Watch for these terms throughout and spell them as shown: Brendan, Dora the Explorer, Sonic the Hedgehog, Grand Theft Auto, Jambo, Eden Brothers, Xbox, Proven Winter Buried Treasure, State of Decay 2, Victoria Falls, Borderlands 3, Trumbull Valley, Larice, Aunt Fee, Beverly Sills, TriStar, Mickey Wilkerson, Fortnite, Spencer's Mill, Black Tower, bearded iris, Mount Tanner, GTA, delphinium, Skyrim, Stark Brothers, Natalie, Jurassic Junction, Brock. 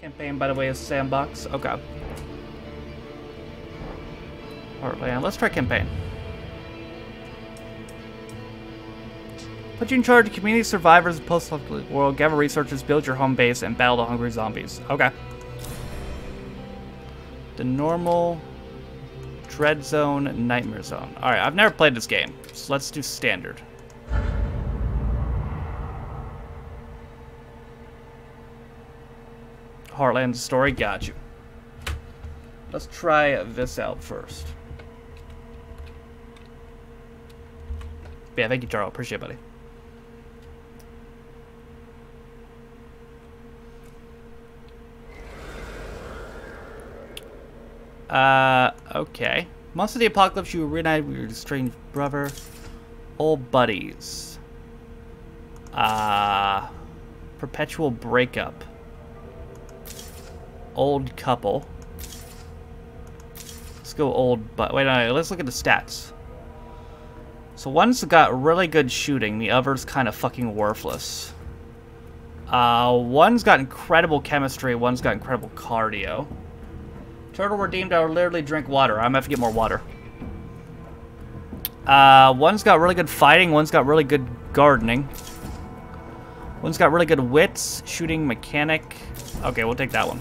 Campaign, by the way, is sandbox. Okay. Heartland. Let's try campaign. Put you in charge of community survivors of post-apocalyptic world, gather researchers, build your home base, and battle the hungry zombies. Okay. The normal, dread zone, nightmare zone. Alright, I've never played this game, so let's do standard. Heartland story, got you. Let's try this out first. Yeah, thank you, Charles. Appreciate it, buddy. Okay. Monster of the Apocalypse, you were reunited with your strange brother. Old buddies. Perpetual breakup. Old couple. Let's go old, but wait, no, let's look at the stats. So one's got really good shooting, the other's kind of fucking worthless. One's got incredible chemistry, one's got incredible cardio. Turtle redeemed, I would literally drink water. I'm gonna have to get more water. One's got really good fighting, one's got really good gardening. One's got really good wits, shooting mechanic. Okay, we'll take that one.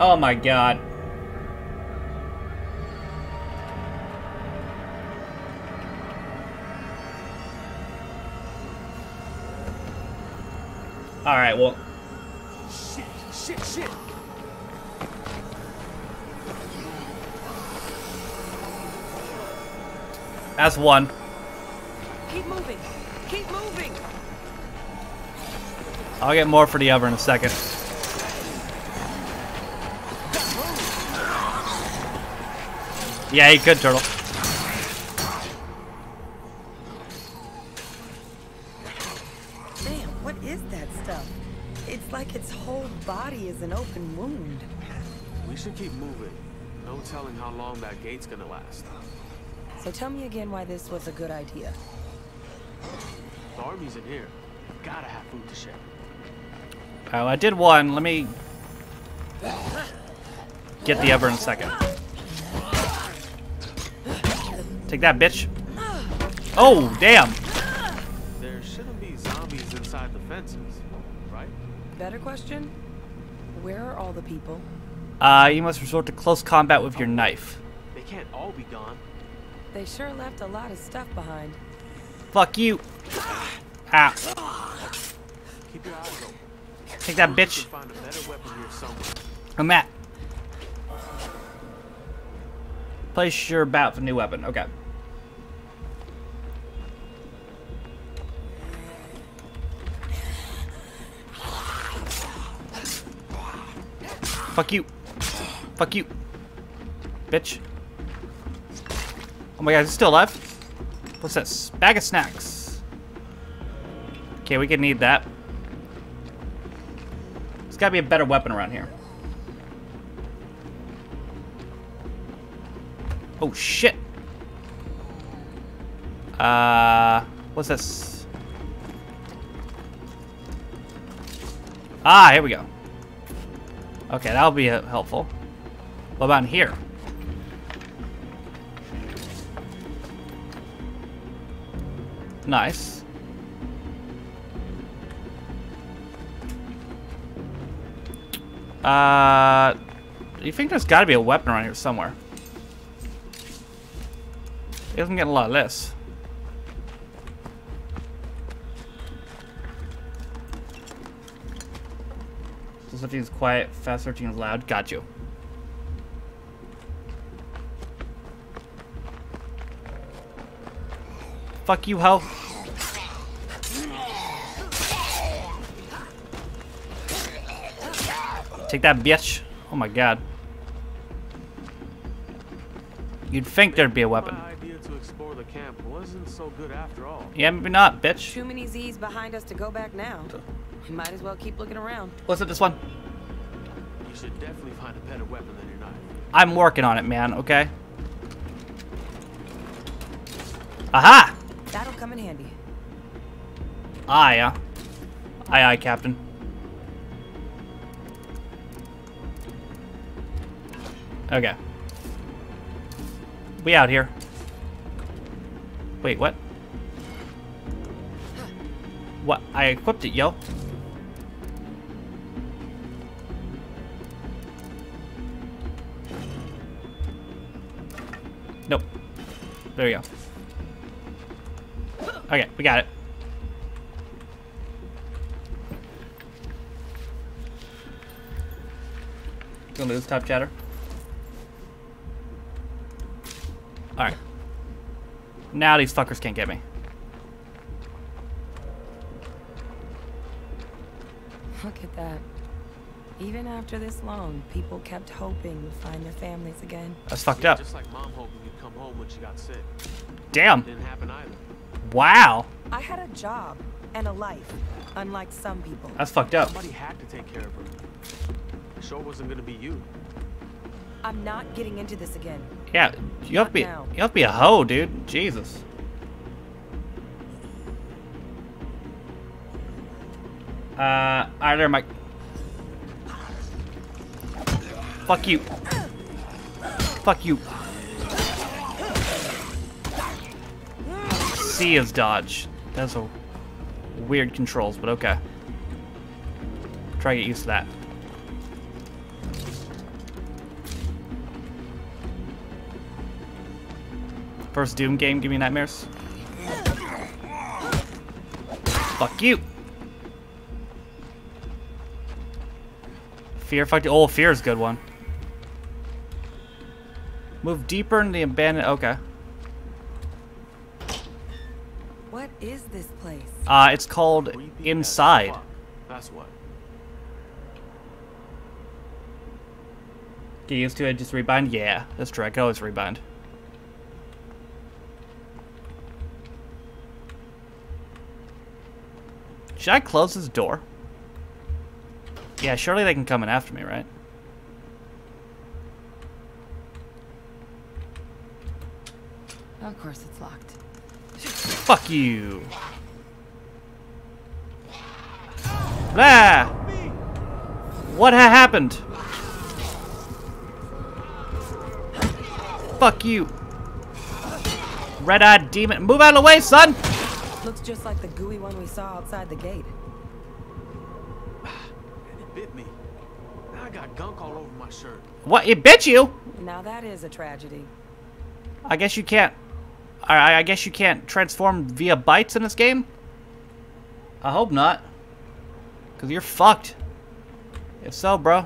Oh my god. Alright, well. Shit, shit, shit. That's one. Keep moving. Keep moving. I'll get more for the other in a second. Yeah, you could, Turtle. Damn, what is that stuff? It's like its whole body is an open wound. We should keep moving. No telling how long that gate's gonna last. So tell me again why this was a good idea. The army's in here. Gotta have food to share. Oh, I did one. Let me get the other in a second. Take that, bitch. Oh, damn. There shouldn't be zombies inside the fences, right? Better question. Where are all the people? You must resort to close combat with your knife. They can't all be gone. They sure left a lot of stuff behind. Fuck you. Ah. Keep your eyes open. Take that, bitch. Find a better weapon here somewhere. I'm at. Place your bat for new weapon. Okay. Fuck you. Fuck you. Bitch. Oh my god, is it still alive? What's this? Bag of snacks. Okay, we could need that. There's gotta be a better weapon around here. Oh shit! What's this? Ah, here we go. Okay, that'll be helpful. What about in here? Nice. You think there's gotta be a weapon around here somewhere? It doesn't get a lot less. So searching is quiet, fast searching is loud. Got you. Fuck you, hell. Take that, bitch. Oh my god. You'd think there'd be a weapon. To explore the camp wasn't so good after all. Yeah, maybe not, bitch. Too many Z's behind us to go back now. You might as well keep looking around. What's up, this one? You should definitely find a better weapon than your knife. I'm working on it, man, okay? Aha! That'll come in handy. Aye, yeah. Aye, aye, Captain. Okay. We out here. Wait, what? What? I equipped it, yo. Nope. There we go. Okay, we got it. Going to rooftop chatter. Alright. Now these fuckers can't get me. Look at that. Even after this long, people kept hoping to find their families again. That's fucked up. Just like Mom hoping you'd come home when she got sick. Damn. Didn't happen either. Wow. I had a job and a life, unlike some people. That's fucked up. Somebody had to take care of her. It sure wasn't gonna be you. I'm not getting into this again. Yeah, you have to be. Now. You have to be a hoe, dude. Jesus. Alright, there, Mike. Fuck you. Fuck you. C is dodge. That's a weird controls, but okay. Try to get used to that. First Doom game, give me nightmares. Fuck you. Fear, fuck you. Oh, fear is a good one. Move deeper in the abandoned. Okay. What is this place? It's called Inside. That's what. Get used to it. Just rebind. Yeah, that's true. I can always rebind. Should I close this door? Yeah, surely they can come in after me, right? Of course, it's locked. Fuck you! Blah! What happened? Fuck you! Red-eyed demon, move out of the way, son! Looks just like the gooey one we saw outside the gate. And it bit me. Now I got gunk all over my shirt. What? It bit you? Now that is a tragedy. I guess you can't. I guess you can't transform via bites in this game? I hope not. Because you're fucked. If so, bro,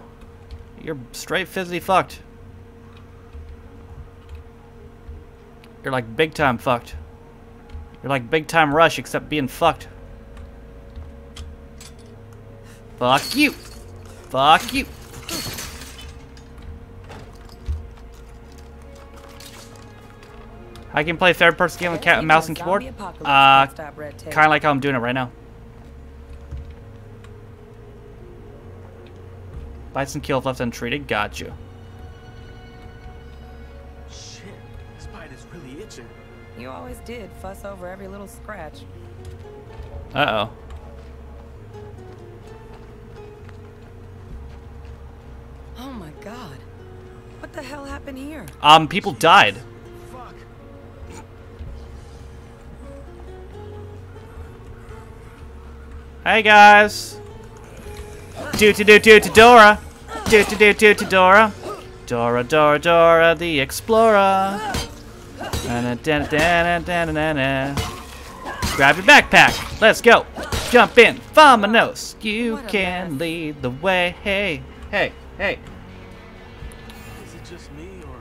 you're straight physically fucked. You're like big time fucked. You're like big time rush except being fucked. Fuck you. Fuck you. I can play third-person game with cat, mouse and keyboard. Kind of like how I'm doing it right now. Bites and kills left untreated. Got you. Shit, this bite is really itching. You always did fuss over every little scratch. Uh-oh. Oh my god. What the hell happened here? People died. Hey guys! Dora! Dora! Dora the Explorer! Grab your backpack! Let's go! Jump in! Vamanos! You can lead the way! Hey! Hey! Hey! Is it just me or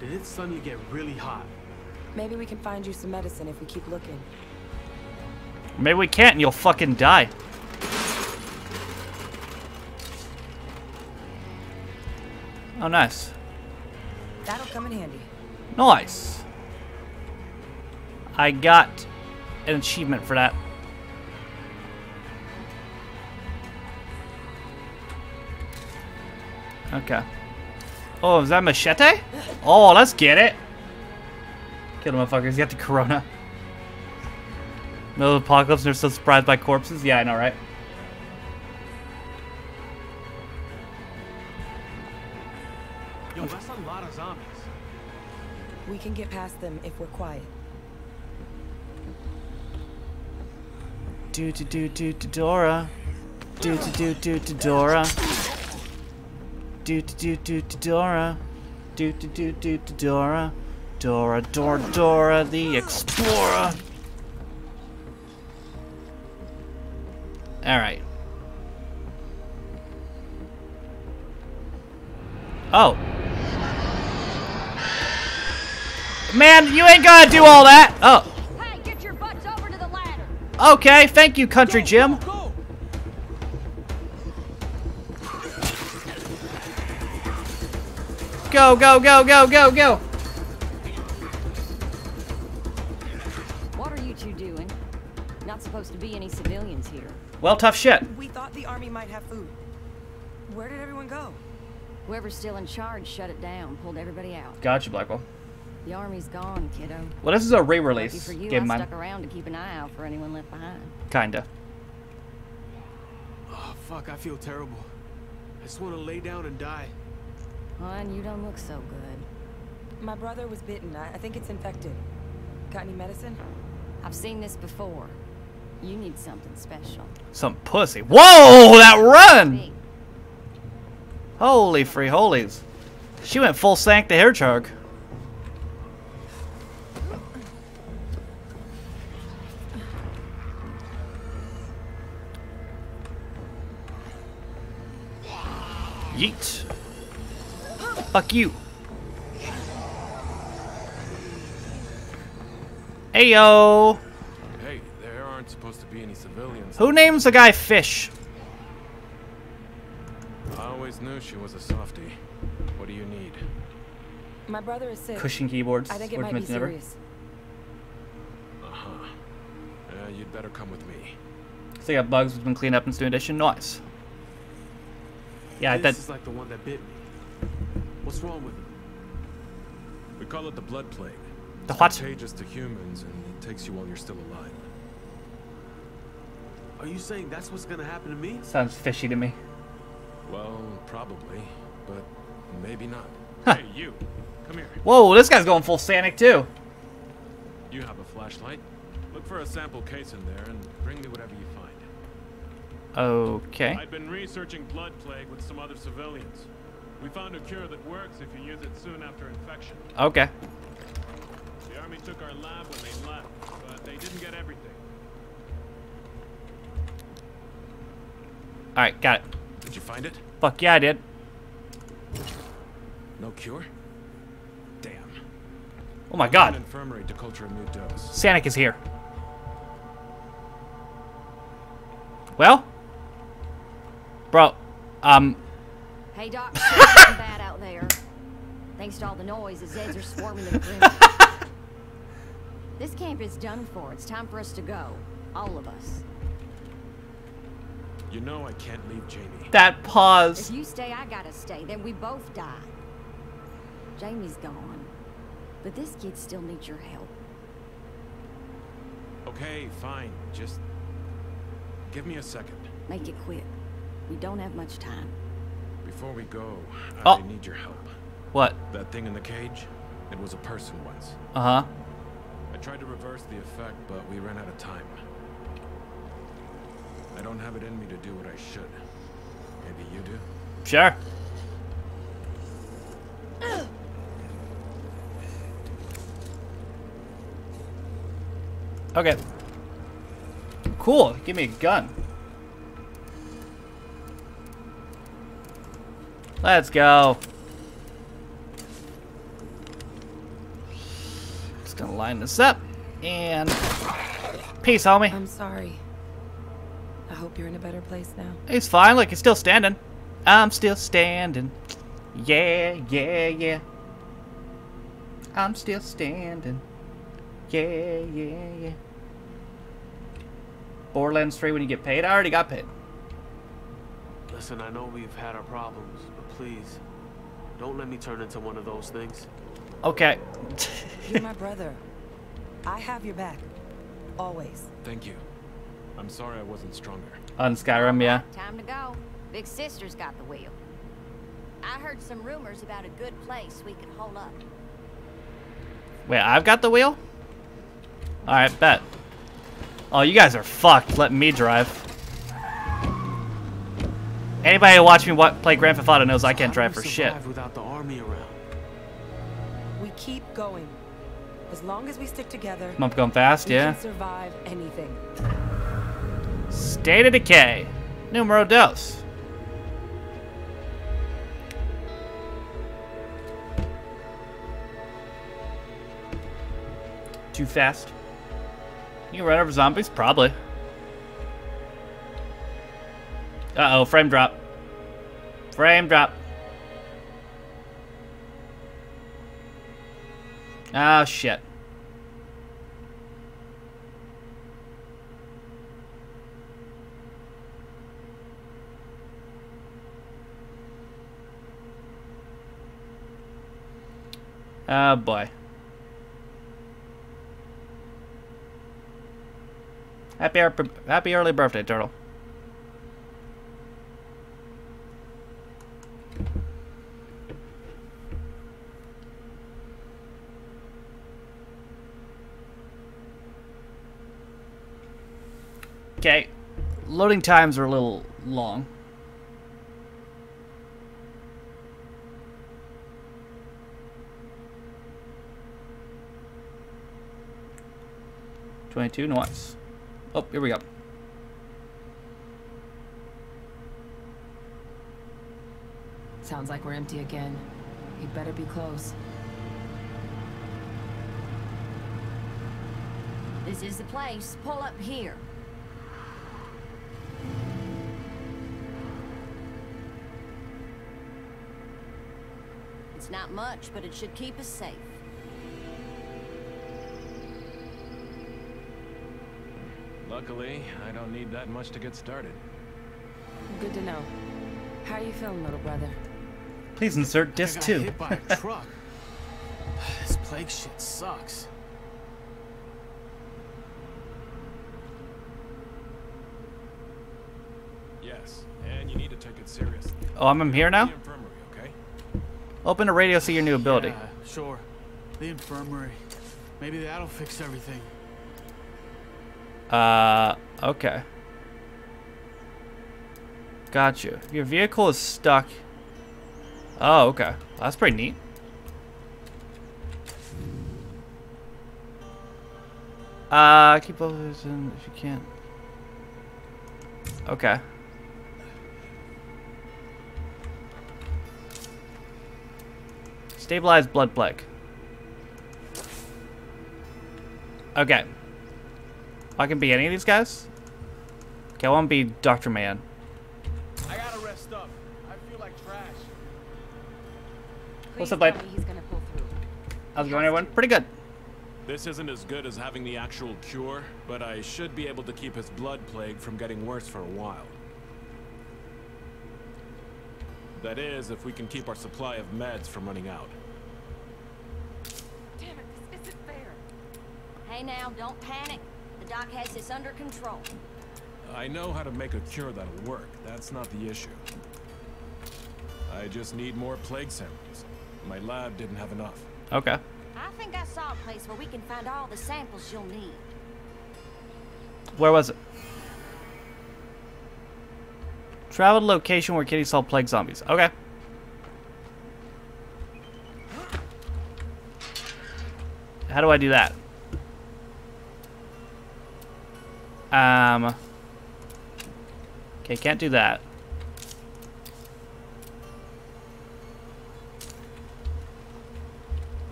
did it suddenly get really hot? Maybe we can find you some medicine if we keep looking. Maybe we can't and you'll fucking die. Oh, nice. That'll come in handy. Nice. I got an achievement for that. Okay. Oh, is that machete? Oh, let's get it. Kill the motherfuckers. You got the corona. Middle of the apocalypse and they're still surprised by corpses? Yeah, I know, right? Yo, that's a lot of zombies. We can get past them if we're quiet. Do-do-do-do-do-Dora. Do-do-do-do-do-Dora. Do-do-do-do-do-Dora. Do-do-do-do-do-Dora. Dora, Dora, Dora the Explorer. Alright. Oh. Man, you ain't gotta do all that! Oh. Hey, get your butts over to the ladder. Okay, thank you, Country Jim. Go, go, go, go, go, go! What are you two doing? Not supposed to be any civilians here. Well, tough shit. We thought the army might have food. Where did everyone go? Whoever's still in charge shut it down, pulled everybody out. Gotcha, Blackwell. The army's gone, kiddo. Well, this is a re-release game. I stuck around to keep an eye out for anyone left behind. Kinda. Oh fuck! I feel terrible. I just want to lay down and die. Hon, you don't look so good. My brother was bitten. I think it's infected. Got any medicine? I've seen this before. You need something special. Some pussy. Whoa, that run! Holy free holies. She went full Sank the Hedgehog. Yeet. Fuck you. Ayo. Hey, there aren't supposed to be any civilians. Who names the guy Fish? I always knew she was a softie. What do you need? My brother is sick. Cushion keyboards. I think it might be serious. Uh-huh. You'd better come with me. So you got bugs that's been cleaned up in this new edition. Nice. Yeah, this is like the one that bit me. What's wrong with it? We call it the blood plague. The what? It's contagious to humans and it takes you while you're still alive. Are you saying that's what's gonna happen to me? Sounds fishy to me. Well, probably, but maybe not. Huh. Hey, you. Come here. Whoa, this guy's going full Sonic too. You have a flashlight? Look for a sample case in there and bring me whatever you find. Okay. I've been researching blood plague with some other civilians. We found a cure that works if you use it soon after infection. Okay. The army took our lab when they left, but they didn't get everything. Alright, got it. Did you find it? Fuck yeah, I did. No cure? Damn. Oh my god. Infirmary to culture a new dose. Sonic is here. Well? Bro, Hey Doc, something bad out there. Thanks to all the noise, the Zeds are swarming the room. This camp is done for. It's time for us to go. All of us. You know I can't leave Jamie. That pause. If you stay, I gotta stay. Then we both die. Jamie's gone. But this kid still needs your help. Okay, fine. Just give me a second. Make it quick. We don't have much time. Before we go, I need your help. What? That thing in the cage? It was a person once. Uh-huh. I tried to reverse the effect, but we ran out of time. I don't have it in me to do what I should. Maybe you do? Sure. Okay. Cool. Give me a gun. Let's go. Just gonna line this up and peace, homie. I'm sorry. I hope you're in a better place now. It's fine. Look, it's still standing. I'm still standing. Yeah, yeah, yeah. I'm still standing. Yeah, yeah, yeah. Borderlands 3 when you get paid. I already got paid. Listen, I know we've had our problems, but please, don't let me turn into one of those things. Okay. You're my brother. I have your back. Always. Thank you. I'm sorry I wasn't stronger. On Skyrim, yeah. Time to go. Big sister's got the wheel. I heard some rumors about a good place we could hole up. Wait, I've got the wheel? Alright, bet. Oh, you guys are fucked. Let me drive. Anybody who watched me play Grand Theft Auto knows I can't drive for shit. Without the army around. We keep going. As long as we stick together. I'm going fast, we yeah. Can survive anything. State of Decay. Numero dos. Too fast. You can run over zombies? Probably. Uh-oh, frame drop. Frame drop. Ah, shit. Oh, boy. Happy early birthday, Turtle. Okay, loading times are a little long. Nice. Oh, here we go. Sounds like we're empty again. He'd better be close. This is the place. Pull up here. It's not much, but it should keep us safe. Luckily, I don't need that much to get started. Good to know. How are you feeling, little brother? Please insert disc 2. I got hit by a truck. This plague shit sucks. Yes, and you need to take it seriously. Oh, I'm here now? The infirmary, okay? Open the radio, see your new ability. Yeah, sure. The infirmary. Maybe that'll fix everything. Okay. Got you. Your vehicle is stuck. Oh, okay. Well, that's pretty neat. Keep all those in if you can. Okay. Stabilize blood plague. Okay. I can be any of these guys? Okay, I want to be Dr. Man. I gotta rest up. I feel like trash. What's up, bud? How's it going, everyone? Pretty good. This isn't as good as having the actual cure, but I should be able to keep his blood plague from getting worse for a while. That is, if we can keep our supply of meds from running out. Damn it, this isn't fair. Hey now, don't panic. The doc has this under control. I know how to make a cure that'll work. That's not the issue. I just need more plague samples. My lab didn't have enough. Okay. I think I saw a place where we can find all the samples you'll need. Where was it? Travel to location where Kitty saw plague zombies. Okay. How do I do that? Okay, can't do that.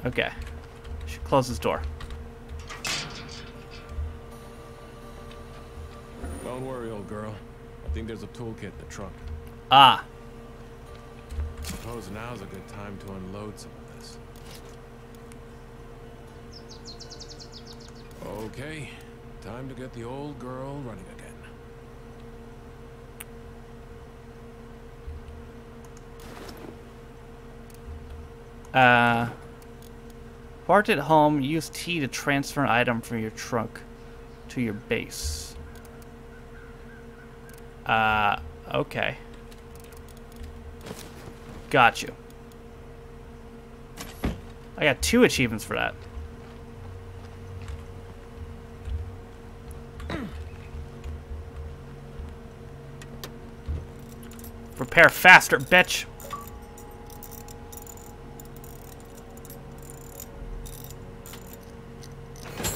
Okay. Should close this door. Don't worry, old girl. I think there's a toolkit in the trunk. Ah. I suppose now's a good time to unload some of this. Okay. Time to get the old girl running again. Parked at home, use T to transfer an item from your trunk to your base. Okay. Got you. I got 2 achievements for that. Prepare faster, bitch.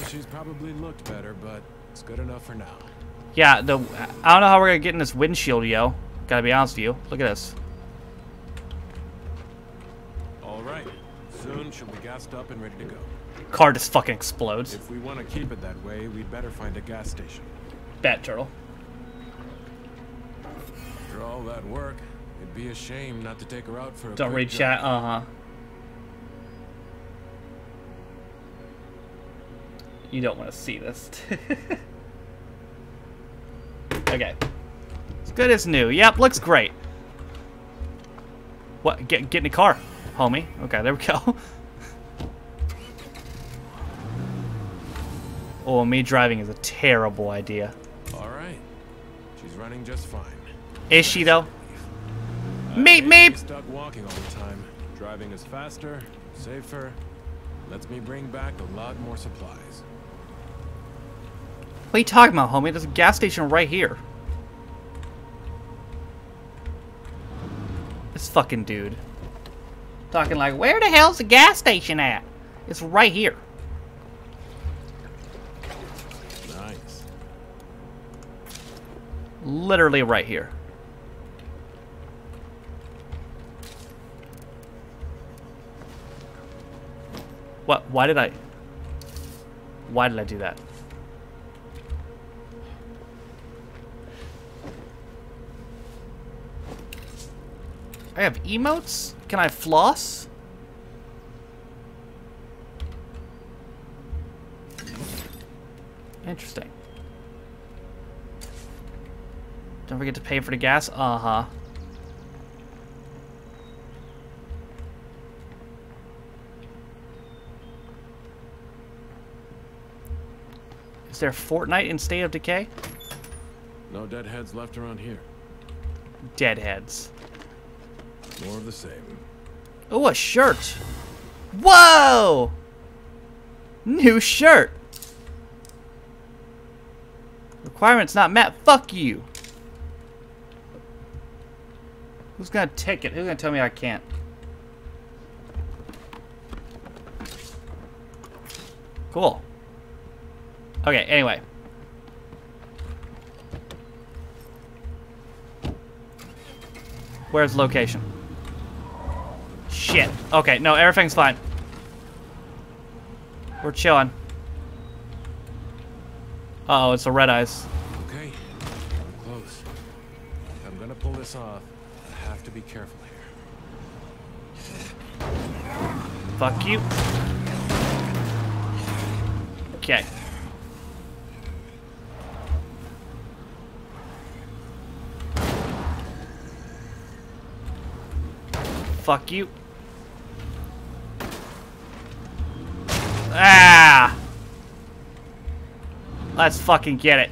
She's probably looked better, but it's good enough for now. Yeah, I don't know how we're gonna get in this windshield, yo. Gotta be honest with you. Look at this. All right, soon she'll be gassed up and ready to go. Car just fucking explodes. If we want to keep it that way, we'd better find a gas station. Bat turtle. After all that work, it'd be a shame not to take her out for a. Don't read chat. You don't want to see this. Okay. As good as new. Yep, looks great. What? Get in the car, homie. Okay, there we go. Oh, me driving is a terrible idea. All right. She's running just fine. Is she though? Meep meep. Stuck walking all the time. Driving is faster, safer. Lets me bring back a lot more supplies. What are you talking about, homie? There's a gas station right here. This fucking dude. Talking like, where the hell's the gas station at? It's right here. Nice. Literally right here. What? Why did I do that? I have emotes? Can I floss? Interesting. Don't forget to pay for the gas? Uh-huh. Is there Fortnite in State of Decay? No deadheads left around here. Deadheads. More of the same. Oh, a shirt! Whoa! New shirt! Requirements not met. Fuck you! Who's gonna take it? Who's gonna tell me I can't? Cool. Okay, anyway. Where's location? Shit. Okay, no, everything's fine. We're chilling. Uh-oh, it's the red eyes. Okay, I'm close. If I'm gonna pull this off, I have to be careful here. Fuck you. Okay. Fuck you. Ah! Let's fucking get it.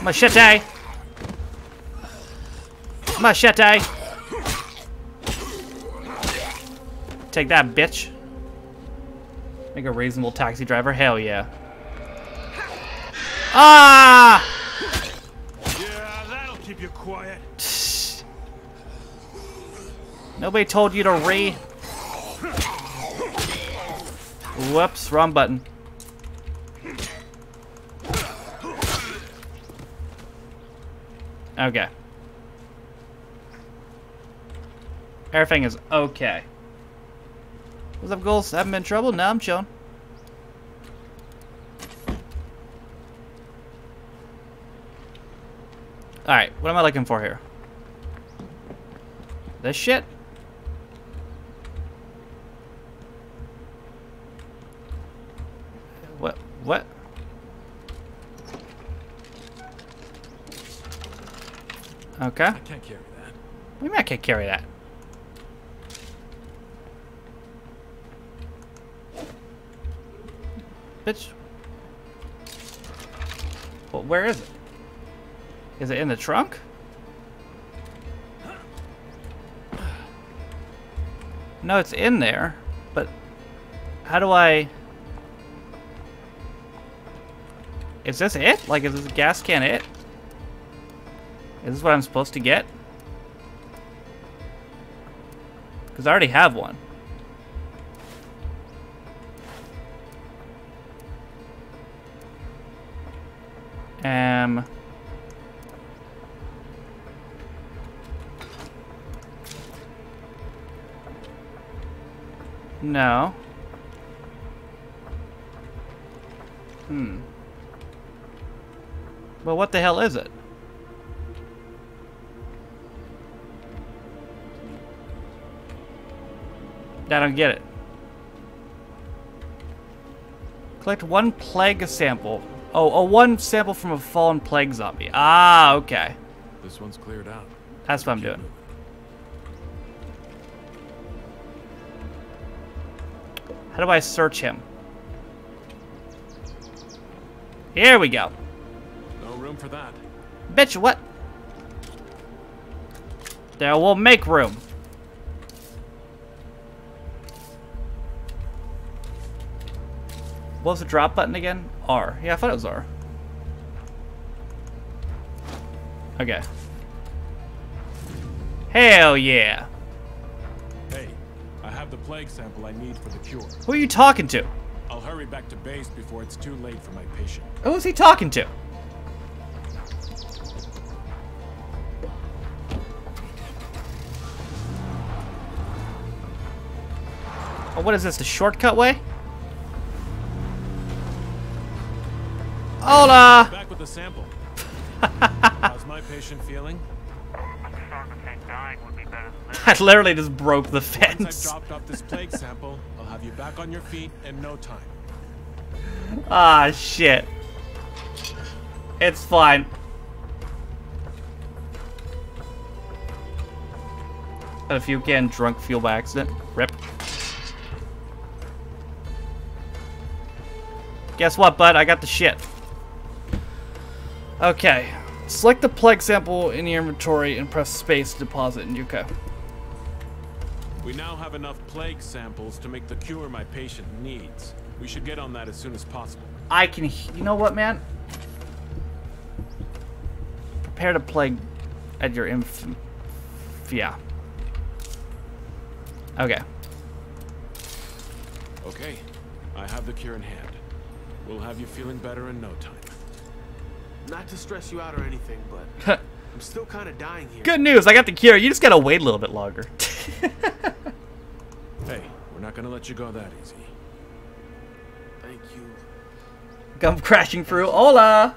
Machete! Machete! Take that, bitch. Make a reasonable taxi driver. Hell yeah. Ah! Yeah, that'll keep you quiet. Nobody told you to re. Whoops, wrong button. Okay. Everything is okay. What's up, ghouls? Haven't been in trouble? No, I'm chilling. Alright, what am I looking for here? This shit? What? Okay. I can't carry that. What do you mean I can't carry that? bitch? Well, where is it? Is it in the trunk? No, it's in there, but how do I... Is this it? Like, is this gas can it? Is this what I'm supposed to get? Because I already have one. No. Well, what the hell is it? I don't get it. Collect one plague sample. Oh, one sample from a fallen plague zombie. Ah, okay. This one's cleared out. That's what I'm doing. How do I search him? Here we go. No room for that. Bitch, what? There, we'll make room. What was the drop button again? R. Yeah, I thought it was R. Okay. Hell yeah. Hey, I have the plague sample I need for the cure. Who are you talking to? I'll hurry back to base before it's too late for my patient. Who is he talking to? Oh, what is this? The shortcut way? Hola! Back with the sample. How's my patient feeling? I literally just broke the fence. Once I've dropped off this plague sample, I'll have you back on your feet in no time. Ah, shit. It's fine. Had a few can drunk fuel by accident. Rip. Guess what, bud? I got the shit. Okay, select the plague sample in your inventory and press space to deposit in Yuka. We now have enough plague samples to make the cure my patient needs. We should get on that as soon as possible. I can, you know what, man? Prepare to plague at your yeah. Okay. Okay, I have the cure in hand. We'll have you feeling better in no time. Not to stress you out or anything, but I'm still kind of dying here. Good news, I got the cure. You just gotta wait a little bit longer. Hey, we're not gonna let you go that easy. Thank you. Come crashing through. Hola!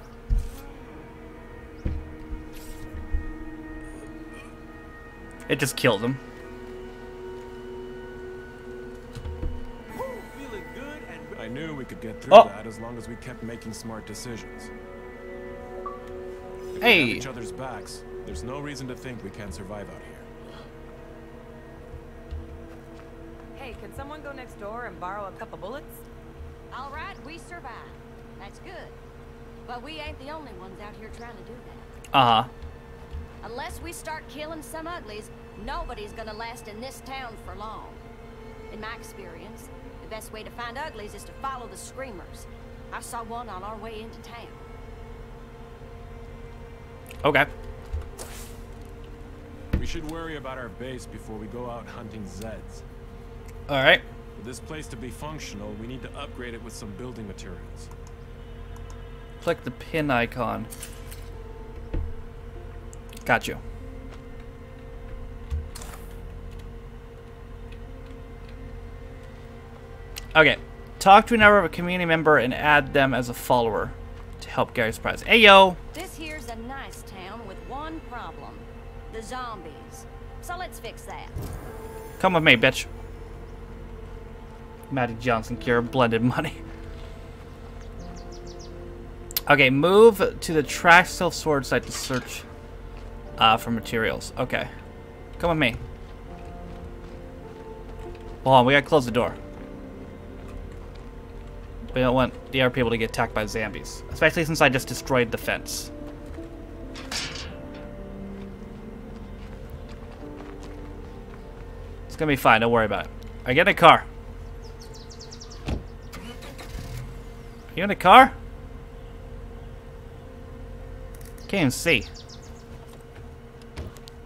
It just killed him. I knew we could get through that as long as we kept making smart decisions. If we have each other's backs, there's no reason to think we can't survive out here. Hey, can someone go next door and borrow a couple bullets? All right, we survived. That's good. But we ain't the only ones out here trying to do that. Uh-huh. Unless we start killing some uglies, nobody's gonna last in this town for long. In my experience, the best way to find uglies is to follow the screamers. I saw one on our way into town. Okay. We should worry about our base before we go out hunting Zeds. Alright. For this place to be functional, we need to upgrade it with some building materials. Click the pin icon. Got you. Okay. Talk to another community member and add them as a follower to help Gary's prize. Hey, yo! This here's a nice town with one problem. The zombies. So let's fix that. Come with me, bitch. Maddie Johnson cure, blended money. Okay, move to the trash self-storage site to search for materials. Okay. Come with me. Hold on, we gotta close the door. We don't want the other people to get attacked by zombies, especially since I just destroyed the fence. It's gonna be fine, don't worry about it. I get in a car. Are you in a car? Can't even see.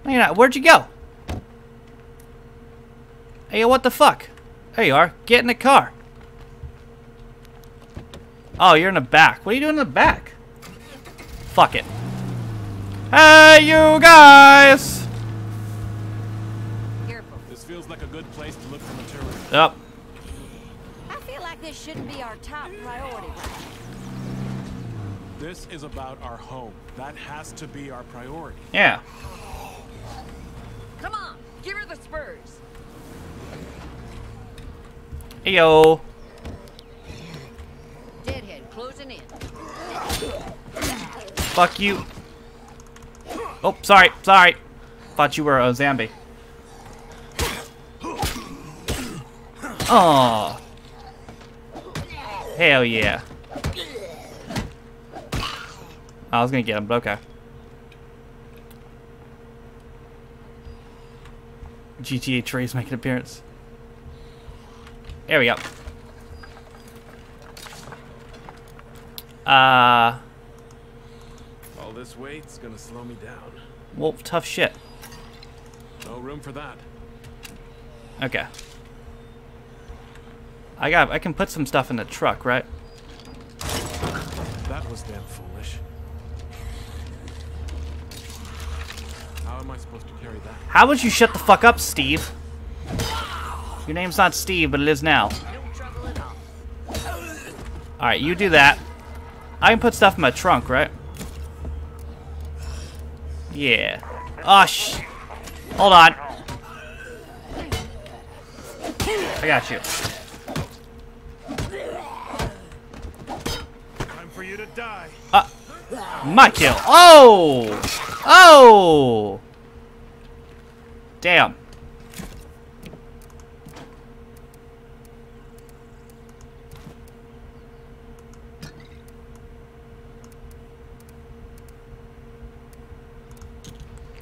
No, you're not. Where'd you go? Hey, what the fuck? There you are. Get in the car. Oh, you're in the back. What are you doing in the back? Fuck it. Hey, you guys! This feels like a good place to look for material. Yep. I feel like this shouldn't be our top priority. This is about our home. That has to be our priority. Yeah. Come on, give her the spurs. Heyo. Deadhead closing in. Fuck you. Oh, sorry, sorry. Thought you were a zombie. Oh. Hell yeah. I was gonna get him, but okay. GTA 3's making an appearance. There we go. All this weight's gonna slow me down. Well, tough shit. No room for that. Okay. I can put some stuff in the truck, right? That was damn foolish. How am I supposed to carry that? How would you shut the fuck up, Steve? Your name's not Steve, but it is now. Alright, you do that. I can put stuff in my trunk, right? Yeah. Oh, sh... Hold on. I got you. Time for you to die. My kill. Oh! Oh! Damn.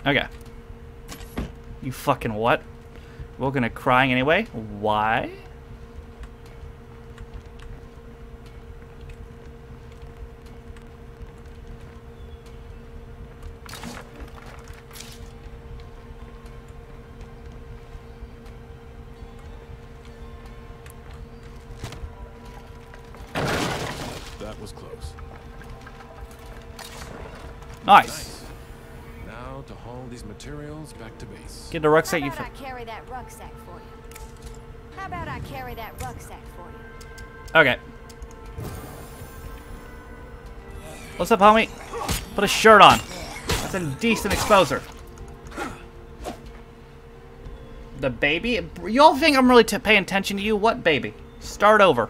Okay. You fucking what? Woken up crying anyway? Why? That was close. Nice. To haul these materials back to base. Get the rucksack. How about I carry that rucksack for you? How about I carry that rucksack for you? Okay. What's up, homie? Put a shirt on. That's a decent exposure. The baby? Y'all think I'm really paying attention to you? What baby? Start over.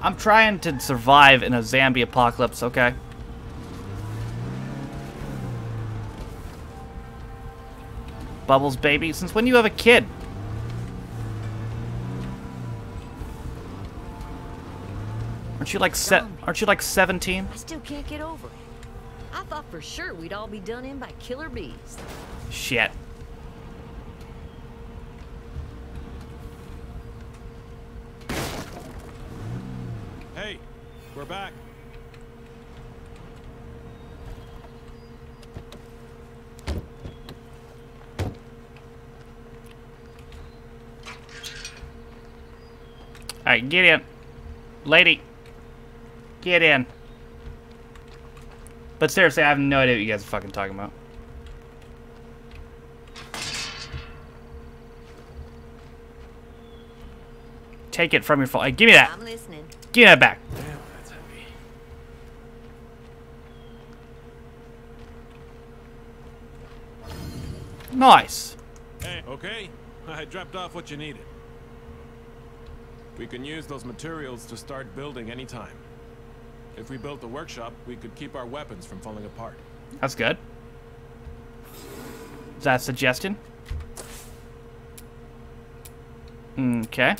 I'm trying to survive in a zombie apocalypse, okay? Bubbles, baby. Since when do you have a kid? Aren't you like 17? I still can't get over it. I thought for sure we'd all be done in by killer bees. Shit. We're back. Alright, get in. Lady. Get in. But seriously, I have no idea what you guys are fucking talking about. Take it from your phone. Hey, give me that. I'm listening. Give me that back. Nice. Hey, okay. I dropped off what you needed. We can use those materials to start building anytime. If we built the workshop, we could keep our weapons from falling apart. That's good. Is that a suggestion? Okay.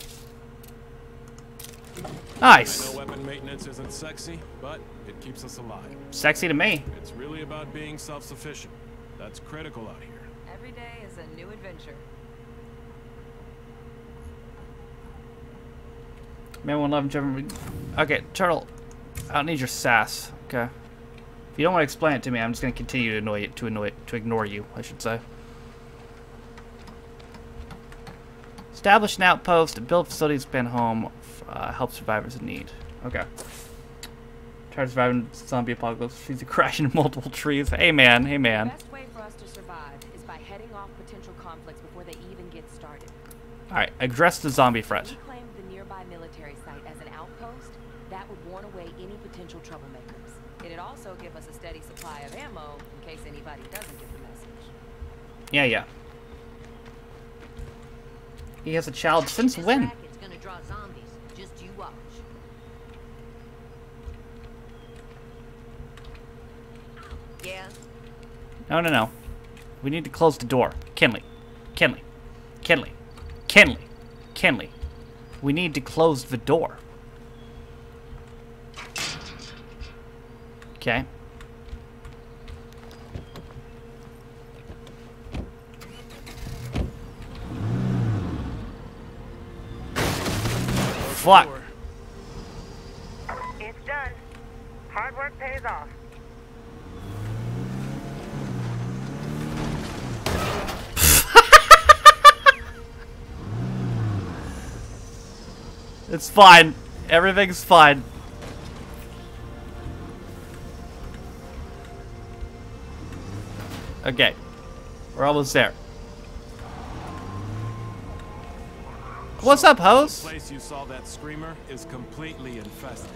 Nice. I know weapon maintenance isn't sexy, but it keeps us alive. Sexy to me. It's really about being self-sufficient. That's critical out here. Every day is a new adventure. Man, 111 German. Okay, Turtle. I don't need your sass. Okay. If you don't want to explain it to me, I'm just gonna continue to ignore you, I should say. Establish an outpost, build facilities, expand home, help survivors in need. Okay. Try to survive in zombie apocalypse. She's crashing into multiple trees. Hey man, hey man. The best way for us to survive is by heading off potential conflicts before they even get started. Alright, address the zombie threat. We claimed the nearby military site as an outpost. That would warn away any potential troublemakers. It'd also give us a steady supply of ammo in case anybody doesn't get the message. Yeah, yeah. He has a child since when? It's gonna draw zombies. Just you watch. Yeah. No, no, no. We need to close the door. Kenley. Kenley. Kenley. Kenley. Kenley. We need to close the door. Okay. Fuck. It's done. Hard work pays off. It's fine. Everything's fine. Okay. We're almost there. What's up, host? The place you saw that screamer is completely infested.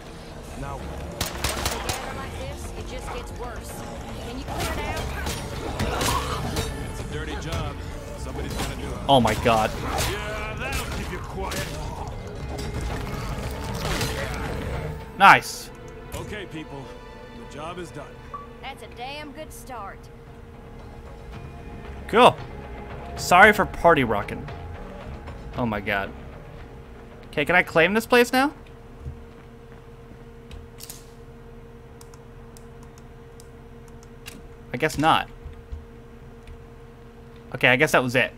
Now, once you gather like this, it just gets worse. Can you clear it out? It's a dirty job. Somebody's gonna do it. Oh my god. Yeah, that'll keep you quiet. Nice. Okay, people. The job is done. That's a damn good start. Cool. Sorry for party rocking. Oh my god. Okay, can I claim this place now? I guess not. Okay, I guess that was it.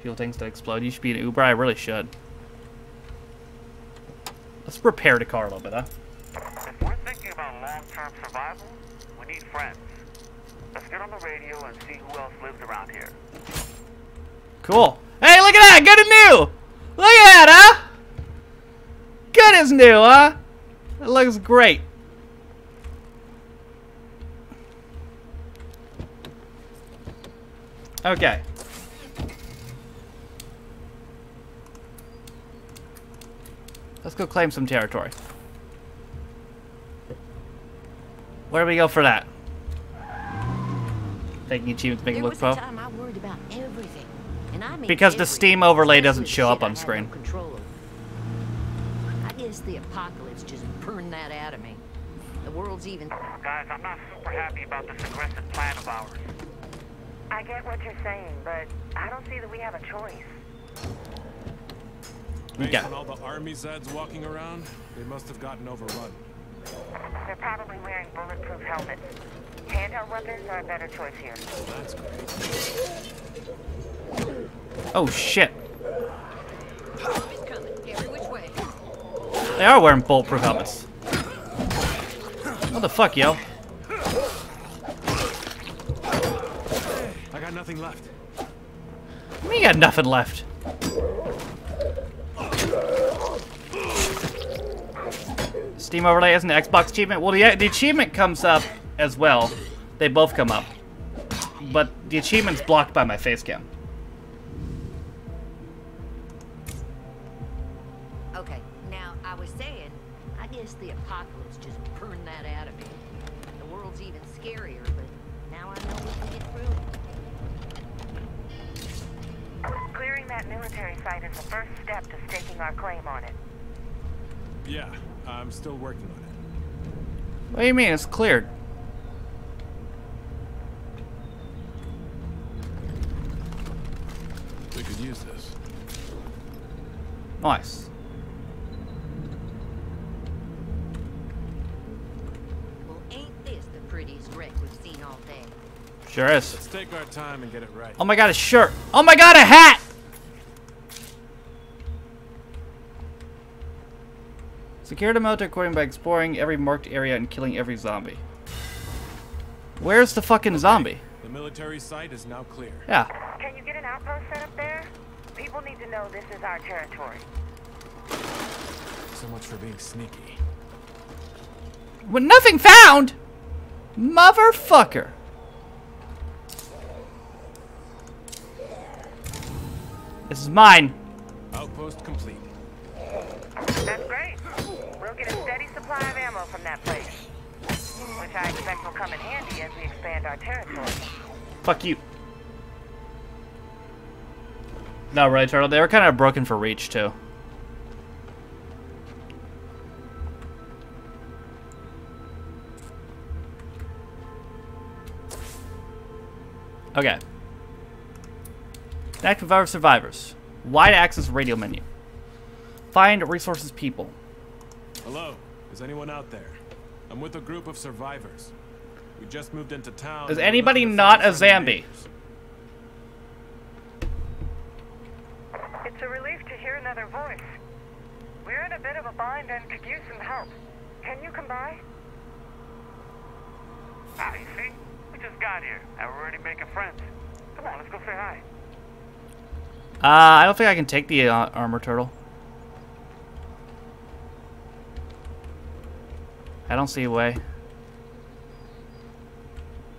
Fuel tanks that explode. You should be an Uber. I really should. Let's repair the car a little bit, huh? If we're thinking about long-term survival, we need friends. Let's get on the radio and see who else lives around here. Cool. Hey, look at that! Good and new! Look at that, huh? Good as new, huh? It looks great. Okay. Let's go claim some territory. Where do we go for that? Taking achievements to make it look pro. Because the Steam overlay doesn't show up on screen. I guess the apocalypse just burned that out of me. The world's even. Guys, I'm not super happy about this aggressive plan of ours. I get what you're saying, but I don't see that we have a choice. Based on all the army Zeds walking around, they must have gotten overrun. They're probably wearing bulletproof helmets. Handheld weapons are a better choice here. That's great. Oh shit! They are wearing bulletproof helmets. What the fuck, yo? I got nothing left. We got nothing left. Steam overlay isn't an Xbox achievement. Well, the achievement comes up as well. They both come up. But the achievement's blocked by my face cam. Okay, now I was saying, I guess the apocalypse just burned that out of me. The world's even scarier, but now I know we can get through it. Clearing that military site is the first step to staking our claim on it. Yeah. I'm still working on it. What do you mean? It's cleared. We could use this. Nice. Well, ain't this the prettiest wreck we've seen all day? Sure is. Let's take our time and get it right. Oh my god, a shirt. Oh my god, a hat. Secure the motor coin by exploring every marked area and killing every zombie. Where's the fucking zombie? The military site is now clear. Yeah. Can you get an outpost set up there? People need to know this is our territory. So much for being sneaky. Well, nothing found! Motherfucker. This is mine. Outpost complete. That's great. We'll get a steady supply of ammo from that place, which I expect will come in handy as we expand our territory. Fuck you. No, right, Turtle. They were kind of broken for reach, too. Okay. Active our survivors. Wide access radio menu. Find resources people. Hello. Is anyone out there? I'm with a group of survivors. We just moved into town. Is anybody not a zombie? It's a relief to hear another voice. We're in a bit of a bind and could use some help. Can you come by? Ah, you see? We just got here and we're already making friends. Come on, let's go say hi. I don't think I can take the armor, Turtle. I don't see a way.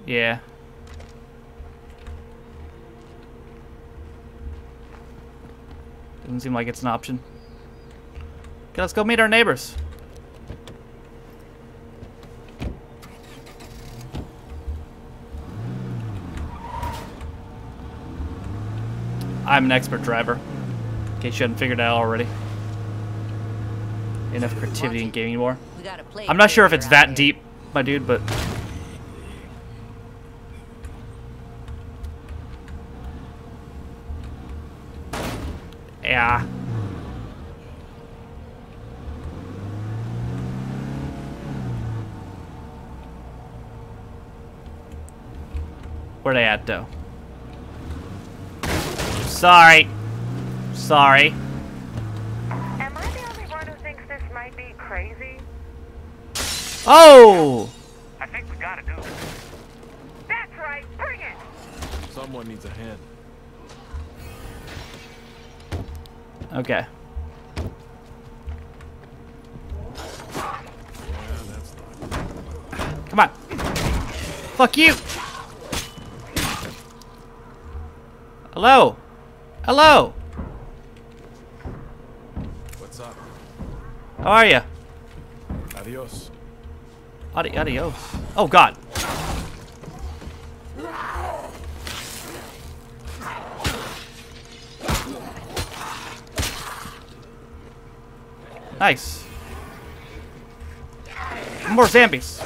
Yeah. Doesn't seem like it's an option. Okay, let's go meet our neighbors. I'm an expert driver, in case you hadn't figured it out already. Enough creativity in gaming anymore. I'm not sure if it's that deep, my dude, but... Yeah. Where they at, though? Sorry. Sorry. Am I the only one who thinks this might be crazy? Oh! I think we gotta do it. That's right. Bring it. Someone needs a hand. Okay. Come on. Fuck you. Hello. Hello! What's up? How are you? Adios. Adios. Oh god. Nice. More zombies.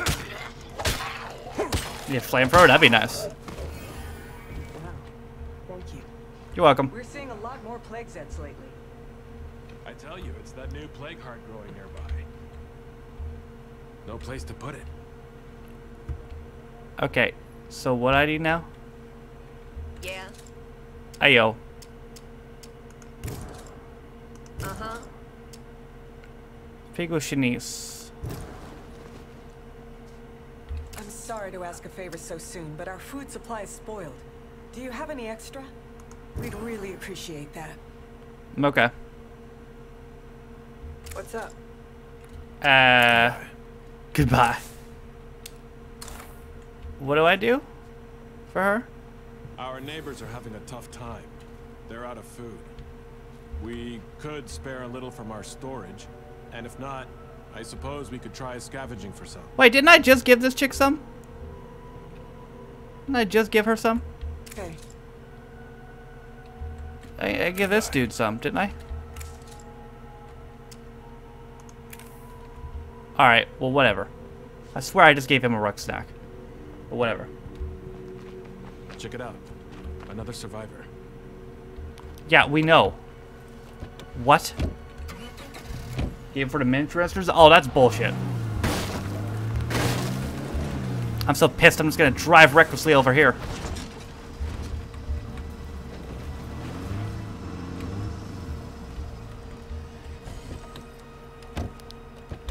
Need a flamethrower? That'd be nice. You're welcome. We're seeing a lot more plague zets lately. I tell you, it's that new plague heart growing nearby. No place to put it. Okay, so what I do now? Yeah. Ayo. Uh-huh. Figo Shanice. I'm sorry to ask a favor so soon, but our food supply is spoiled. Do you have any extra? We'd really appreciate that. Okay. What's up? Goodbye. What do I do for her? Our neighbors are having a tough time. They're out of food. We could spare a little from our storage, and if not, I suppose we could try scavenging for some. Wait, didn't I just give this chick some? Didn't I just give her some? Okay. I give this dude some, didn't I? Alright, well, whatever. I swear I just gave him a rucksack. But whatever. Check it out. Another survivor. Yeah, we know. What? Game for the miniature wrestlers? Oh, that's bullshit. I'm so pissed, I'm just gonna drive recklessly over here.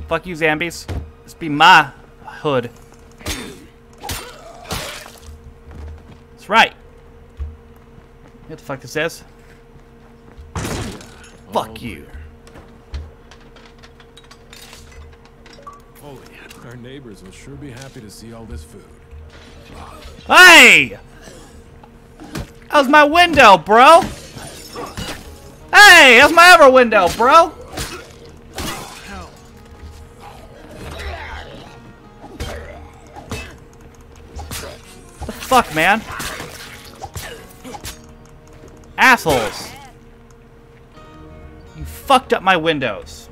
Fuck you, Zambies. This be my hood. That's right. What the fuck this is? Fuck you. Holy, our neighbors will sure be happy to see all this food. Hey! That was my window, bro. Hey, that's my other window, bro. The fuck, man? Assholes. You fucked up my windows.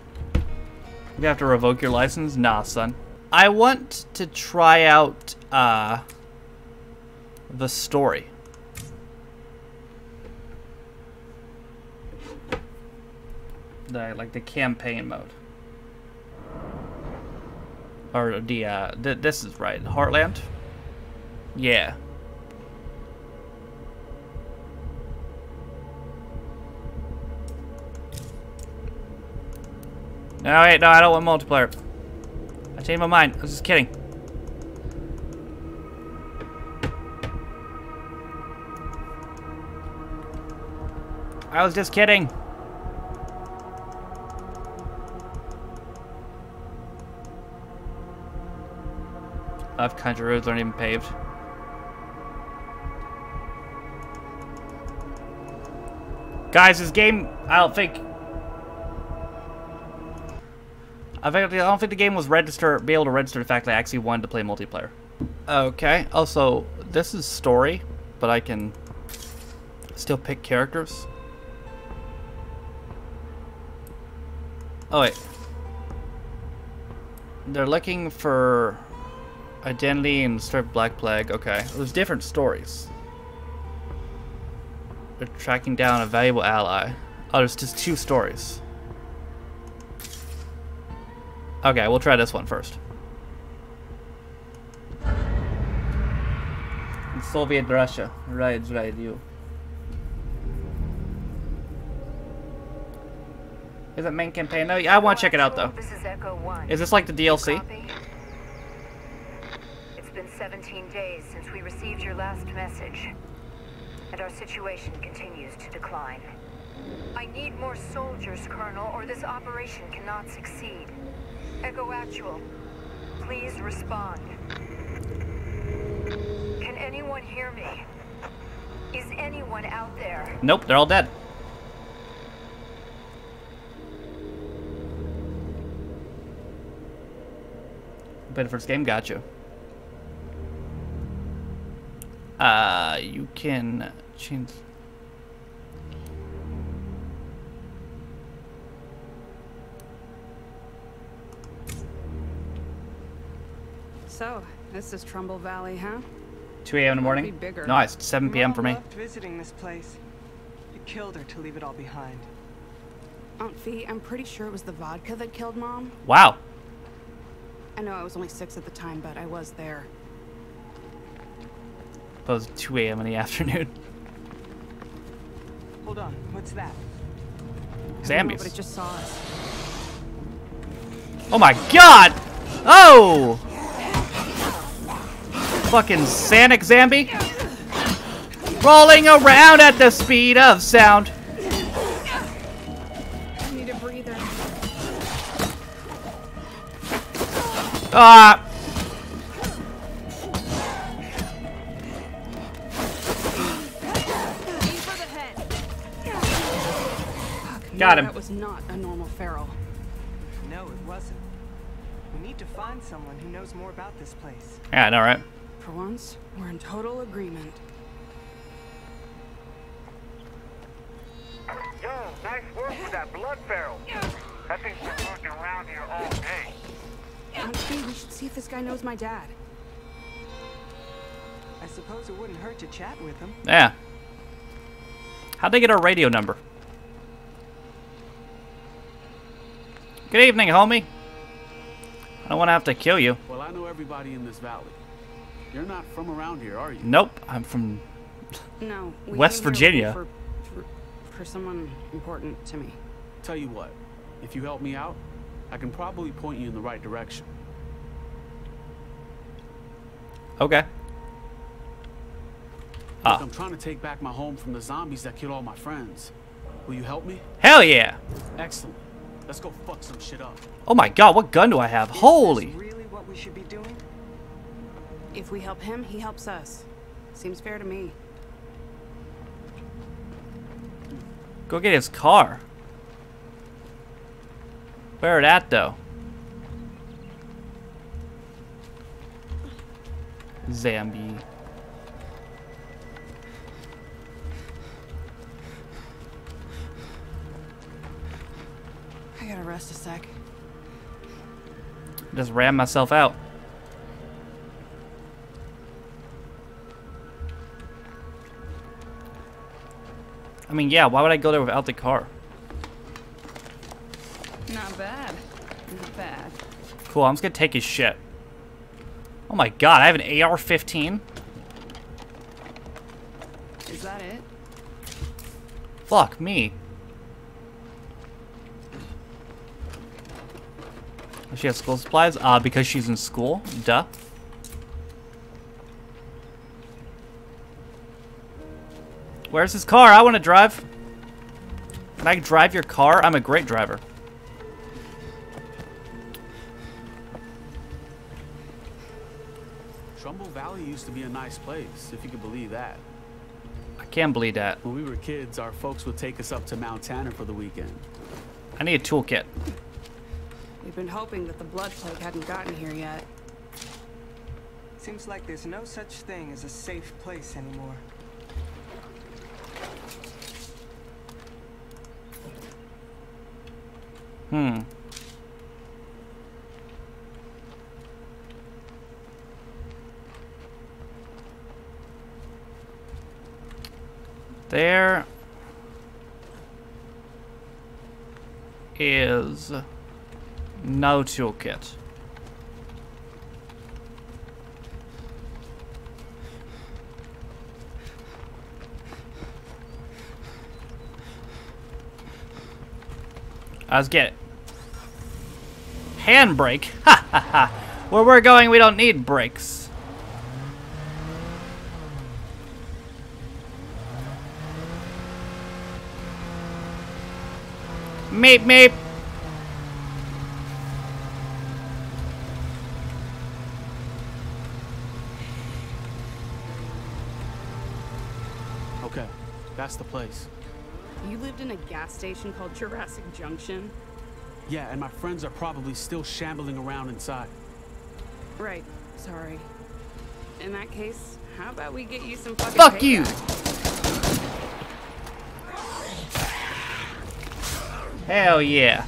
You have to revoke your license? Nah, son. I want to try out the story. Like the campaign mode. Or the, this is right, Heartland? Yeah. No, wait, no, I don't want multiplayer. I changed my mind. I was just kidding. I was just kidding. Left country roads aren't even paved. Guys, this game, I don't think the game was able to register the fact that I actually wanted to play multiplayer. Okay, also, this is story, but I can still pick characters. Oh, wait. They're looking for identity and start Black Plague. Okay, there's different stories. They're tracking down a valuable ally. Oh, there's just two stories. Okay, we'll try this one first. In Soviet Russia. Right, you. Is it main campaign? No, I want to check it out, though. Is this like the DLC? It's been 17 days since we received your last message, and our situation continues to decline. I need more soldiers, Colonel, or this operation cannot succeed. Echo Actual, please respond. Can anyone hear me? Is anyone out there? Nope, they're all dead. But first game got you. You can change. So, this is Trumbull Valley, huh? 2 a.m. in the morning? No, it's 7 p.m. for me. Visiting this place. It killed her to leave it all behind. Aunt Fee, I'm pretty sure it was the vodka that killed Mom. Wow. I know I was only 6 at the time, but I was there. It was 2 a.m. in the afternoon. Hold on, what's that? Zombies. But it just saw us. Oh my God! Oh! Fucking Sonic Zambi rolling around at the speed of sound. I need a breather. Ah. Got him. That was not a normal feral. No, it wasn't. We need to find someone who knows more about this place. Yeah, I know, right? For once, we're in total agreement. Yo, nice work with that blood barrel. That thing's been lurking around here all day. should see if this guy knows my dad. I suppose it wouldn't hurt to chat with him. Yeah. How'd they get our radio number? Good evening, homie. I don't want to have to kill you. Well, I know everybody in this valley. You're not from around here, are you? Nope, I'm from West Virginia. For someone important to me. Tell you what, if you help me out, I can probably point you in the right direction. Okay. Look, I'm trying to take back my home from the zombies that killed all my friends. Will you help me? Hell yeah! Excellent. Let's go fuck some shit up. Oh my god, what gun do I have? Holy. Is this really what we should be doing? If we help him, he helps us. Seems fair to me. Go get his car. Where it at, though? Zombie. I gotta rest a sec. Just ran myself out. I mean, yeah, why would I go there without the car? Not bad. Not bad. Cool, I'm just gonna take his shit. Oh my god, I have an AR-15? Is that it? Fuck me. She has school supplies? Because she's in school. Duh. Where's his car? I want to drive. Can I drive your car? I'm a great driver. Trumbull Valley used to be a nice place, if you could believe that. I can't believe that. When we were kids, our folks would take us up to Mount Tanner for the weekend. I need a toolkit. We've been hoping that the blood plague hadn't gotten here yet. Seems like there's no such thing as a safe place anymore. Hmm. There is no toolkit. Let's get it. Handbrake. Ha ha ha. Where we're going, we don't need brakes. Meep meep. That's the place. You lived in a gas station called Jurassic Junction? Yeah, and my friends are probably still shambling around inside. Right. Sorry. In that case, how about we get you some fucking Fuck you! Hell yeah.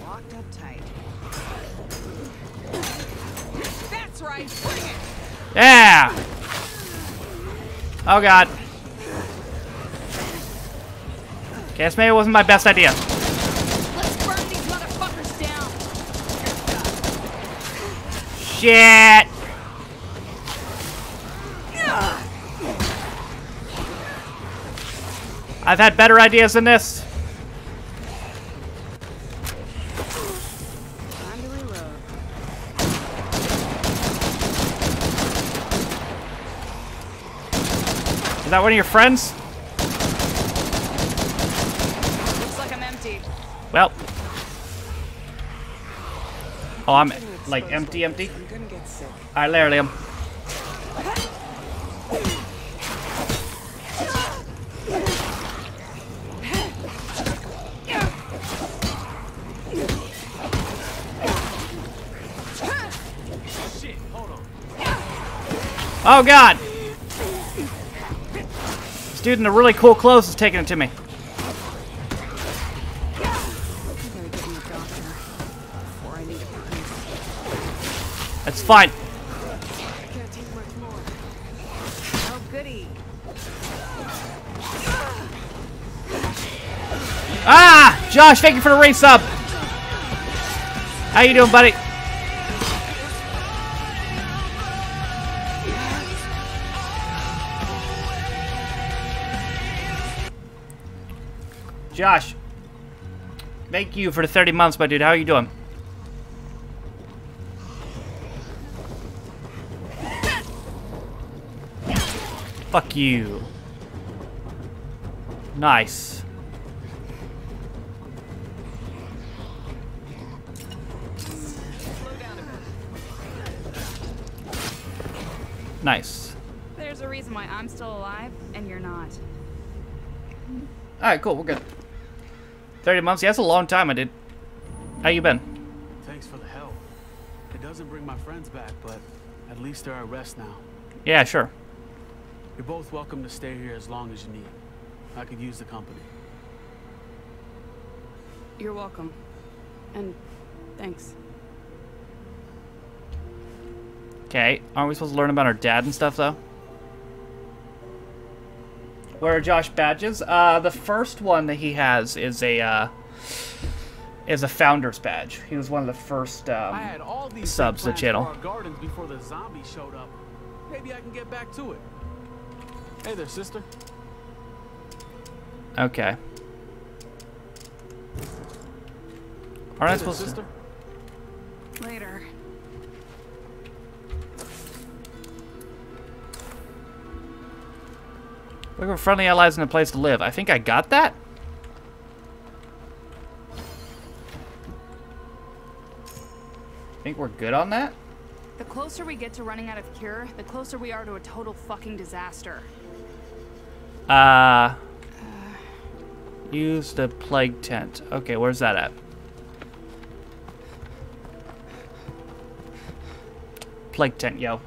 Locked up tight. That's right. Bring it. Yeah. Oh god. Guess maybe it wasn't my best idea. Let's burn these motherfuckers down. Shit. I've had better ideas than this. Is that one of your friends? Looks like I'm empty. Well. Oh, I'm like empty. Alright, there, Liam. Shit, hold on. Oh god! Dude in the really cool clothes is taking it to me. That's fine. Ah! Josh, thank you for the race up. How you doing, buddy? Josh, thank you for the 30 months, my dude. How are you doing? Fuck you. Nice. Nice. There's a reason why I'm still alive and you're not. Alright, cool. We're good. 30 months. Yeah, that's a long time, I did. How you been? Thanks for the help. It doesn't bring my friends back, but at least they're at rest now. Yeah, sure. You're both welcome to stay here as long as you need. I could use the company. You're welcome. And thanks. Okay. Aren't we supposed to learn about our dad and stuff, though? Where are Josh badges? The first one that he has is a founder's badge. He was one of the first subs to the channel. Gardens before the zombie showed up. Maybe I can get back to it. Hey there, sister. Okay. Aren't I supposed sister? To? Later. Look for friendly allies and a place to live. I think I got that. I think we're good on that. The closer we get to running out of cure, the closer we are to a total fucking disaster. Use the plague tent. Okay, where's that at? Plague tent, yo.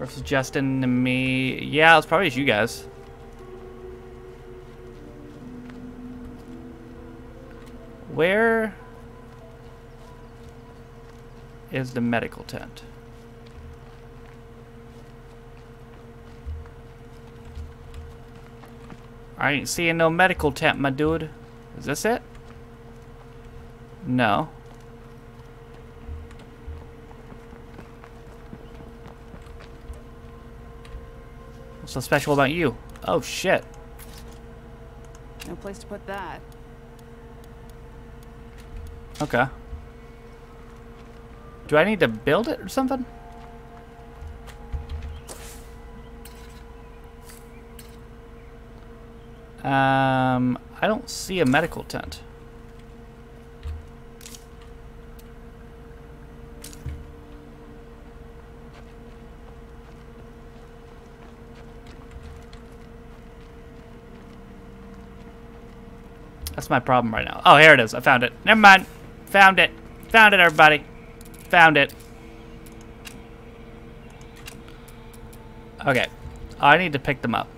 Versus Justin and me. Yeah, it's probably you guys. Where is the medical tent? I ain't seeing no medical tent, my dude. Is this it? No. What's so special about you? Oh shit. No place to put that. Okay. Do I need to build it or something? I don't see a medical tent. That's my problem right now. Oh, here it is. I found it. Never mind. Found it. Found it, everybody. Found it. Okay. I need to pick them up.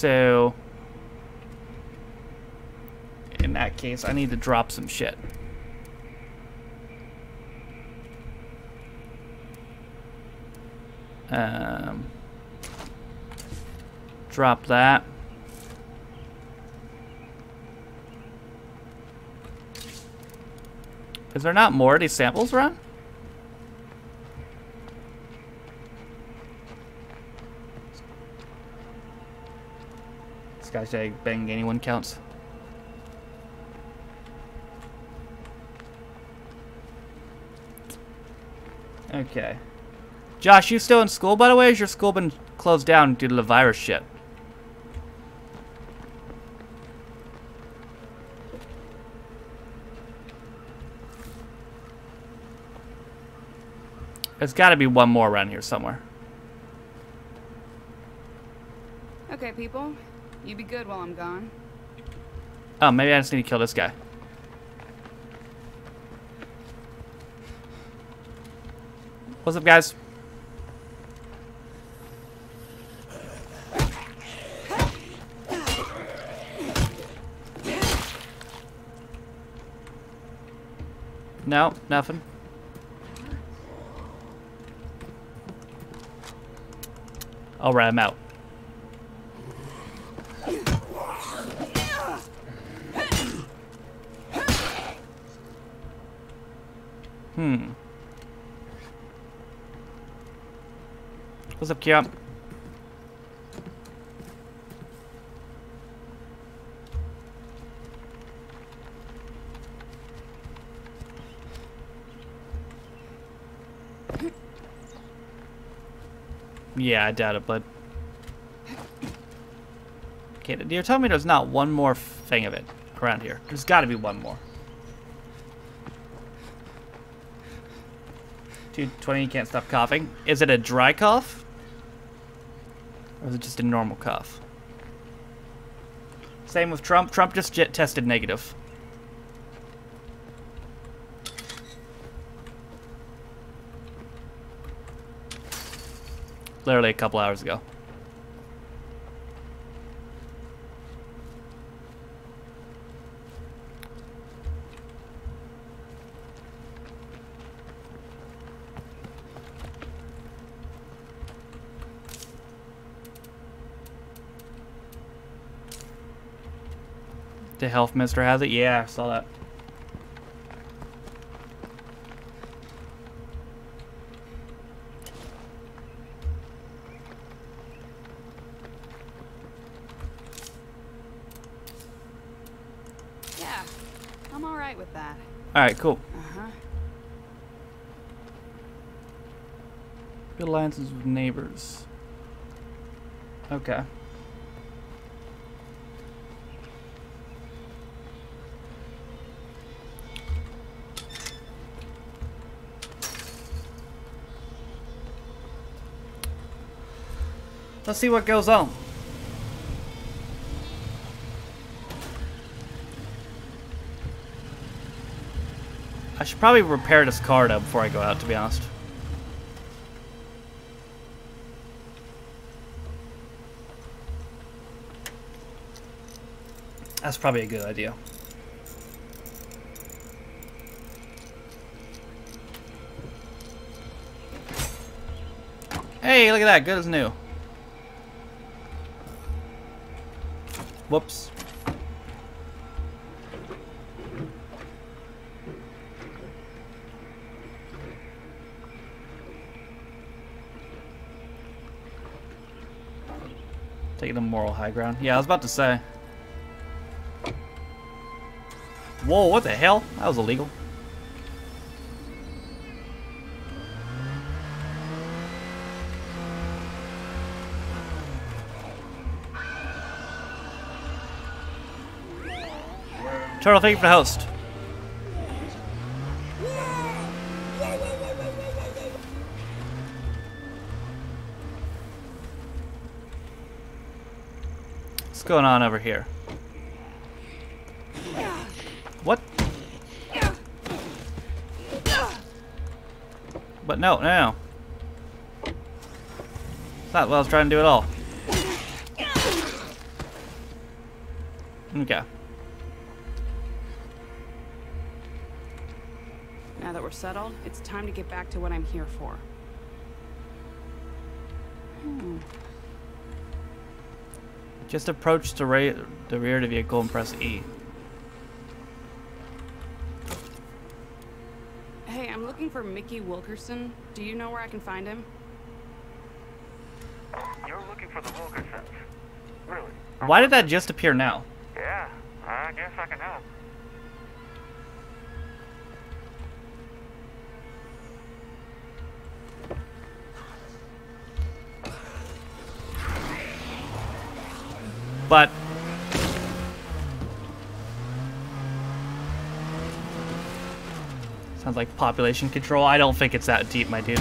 So, in that case, I need to drop some shit. Drop that. Is there not more of these samples around? This guy's saying bang anyone counts. Okay. Josh, you still in school, by the way? Or has your school been closed down due to the virus shit? There's got to be one more around here somewhere. Okay, people. You be good while I'm gone. Oh, maybe I just need to kill this guy. What's up, guys? No, nothing. Alright, I'm out. Hmm. What's up, Kia? Yeah, I doubt it, bud. Okay, you're telling me there's not one more thing of it around here. There's got to be one more. Dude, 20, you can't stop coughing. Is it a dry cough? Or is it just a normal cough? Same with Trump. Trump just tested negative. Literally a couple hours ago. The health minister has it? Yeah, I saw that. Alright, cool. Good alliances with neighbors. Okay. Let's see what goes on. I should probably repair this car though before I go out, to be honest. That's probably a good idea. Hey, look at that, good as new. Whoops. Taking the moral high ground. Yeah, I was about to say. Whoa, what the hell? That was illegal. Turtle, thank you for the host. What's going on over here? What? But no, no, no. It's not what I was trying to do at all. Okay. Now that we're settled, it's time to get back to what I'm here for. Just approach the rear of the vehicle and press E. Hey, I'm looking for Mickey Wilkerson. Do you know where I can find him? You're looking for the Wilkersons. Really? Why did that just appear now? Yeah, I guess I can help. But sounds like population control. I don't think it's that deep, my dude.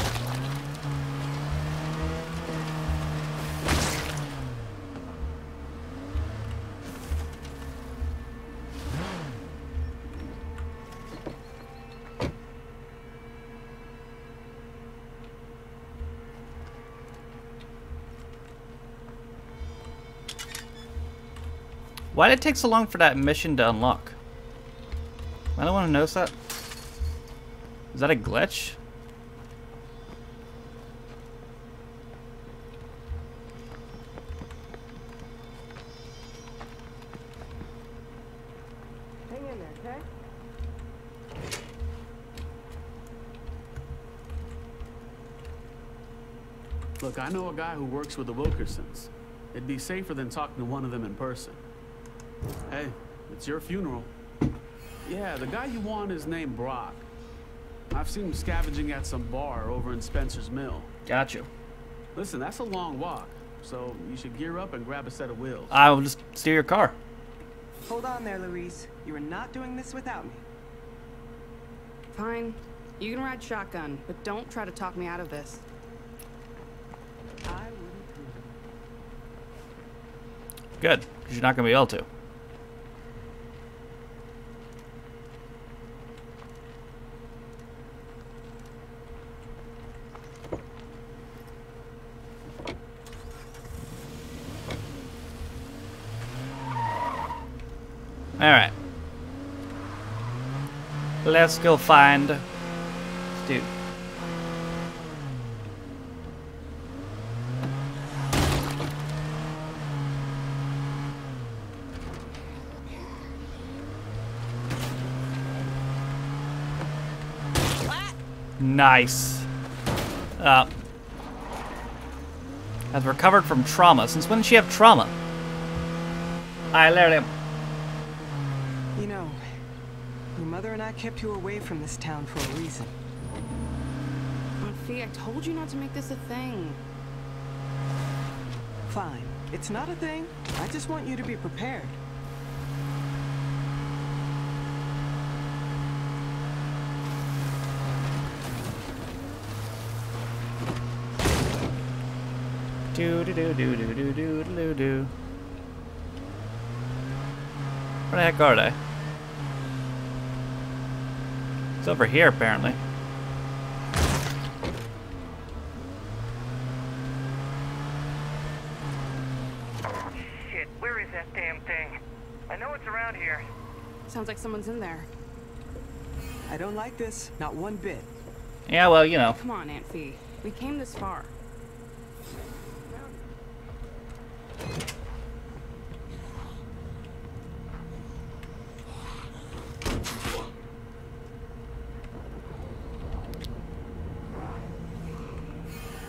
Why did it take so long for that mission to unlock? I don't want to notice that. Is that a glitch? Look, I know a guy who works with the Wilkersons. It'd be safer than talking to one of them in person. Hey, it's your funeral. Yeah, the guy you want is named Brock. I've seen him scavenging at some bar over in Spencer's Mill. Gotcha. Listen, that's a long walk, so you should gear up and grab a set of wheels. I'll just steer your car. Hold on there, Larice. You are not doing this without me. Fine. You can ride shotgun, but don't try to talk me out of this. Good, because you're not going to be able to. Alright. Let's go find this dude. Nice. Has recovered from trauma. Since when did she have trauma? I literally... You know, your mother and I kept you away from this town for a reason. Aunt Fee, I told you not to make this a thing. Fine. It's not a thing. I just want you to be prepared. Do-do-do-do-do-do-do-do-do. Where the heck are they? It's over here, apparently. Shit, where is that damn thing? I know it's around here. Sounds like someone's in there. I don't like this, not one bit. Yeah, well, you know. Come on, Aunt Fee. We came this far.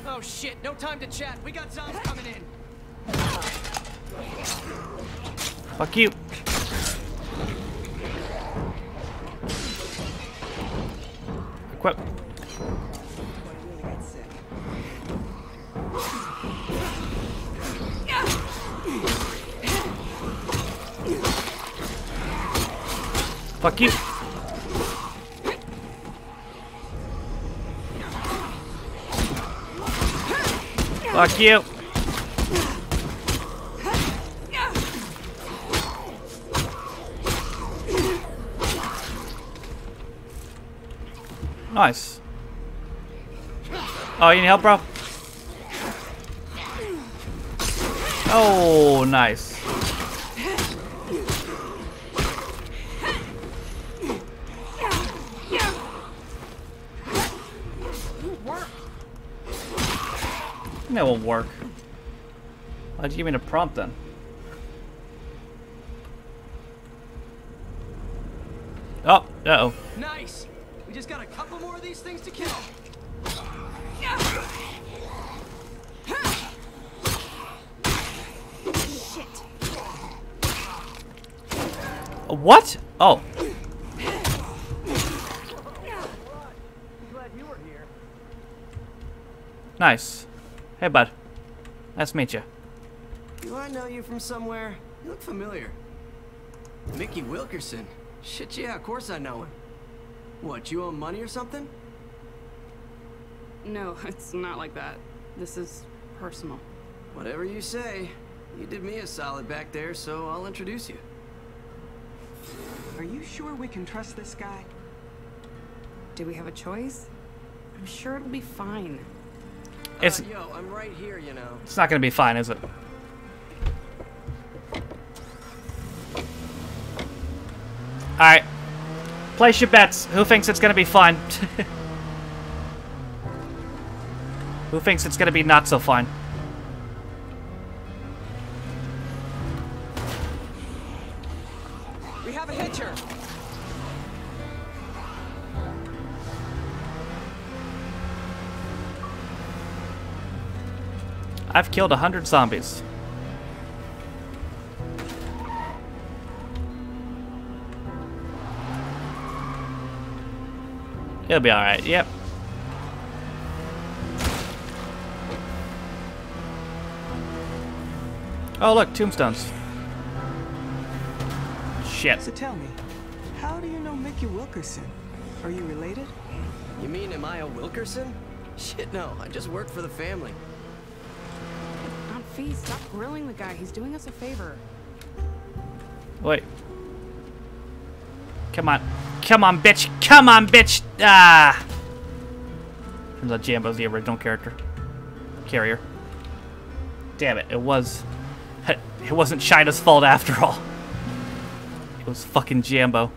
Oh shit, no time to chat. We got zombies coming in. Fuck you. Equip. Fuck you. Fuck you. Nice. Oh, you need help, bro? Oh, nice. That won't work. Why'd you give me the prompt then? Oh, uh-oh. Nice. We just got a couple more of these things to kill. Shit. What? Oh. Glad you were here. Nice. Hey, bud. Nice to meet you. Do I know you from somewhere? You look familiar. Mickey Wilkerson? Shit, yeah, of course I know him. What, you owe money or something? No, it's not like that. This is personal. Whatever you say. You did me a solid back there, so I'll introduce you. Are you sure we can trust this guy? Do we have a choice? I'm sure it'll be fine. It's yo, I'm right here, you know. It's not gonna be fine, is it? Alright. Place your bets. Who thinks it's gonna be fine? Who thinks it's gonna be not so fun? We have a hitcher. I've killed 100 zombies. It'll be alright, yep. Oh look, tombstones. Shit. So tell me, how do you know Mickey Wilkerson? Are you related? You mean am I a Wilkerson? Shit no, I just work for the family. Aunt Fee, stop grilling the guy, he's doing us a favor. Wait. Come on. Come on, bitch! Come on, bitch! Ah! Turns out Jambo's the original character. Carrier. Damn it, it was... It wasn't China's fault after all. It was fucking Jambo.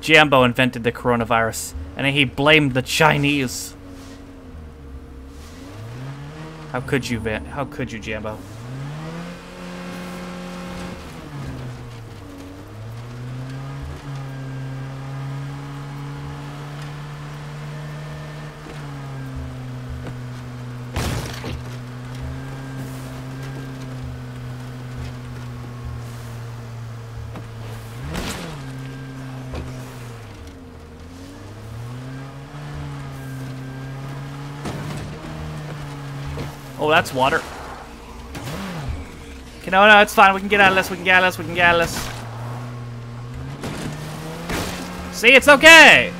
Jambo invented the coronavirus, and then he blamed the Chinese. How could you, Jambo? Oh, that's water. Okay, no, no, it's fine. We can get out of this. See, it's okay.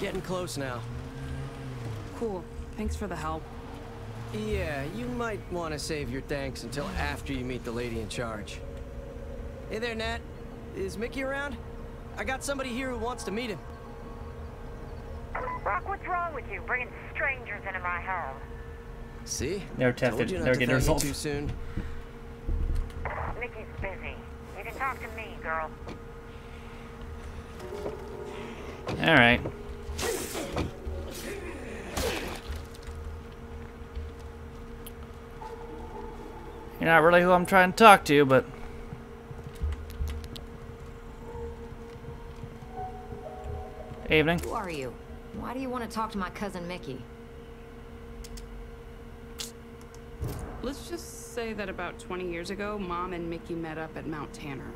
Getting close now. Cool. Thanks for the help. Yeah, you might want to save your thanks until after you meet the lady in charge. Hey there, Nat. Is Mickey around? I got somebody here who wants to meet him. Brock, what's wrong with you? Bringing strangers into my home. See? Never tested. Never get results. Too soon. Mickey's busy. You can talk to me, girl. All right. You're not really who I'm trying to talk to, but. Evening. Who are you? Why do you want to talk to my cousin Mickey? Let's just say that about 20 years ago, Mom and Mickey met up at Mount Tanner.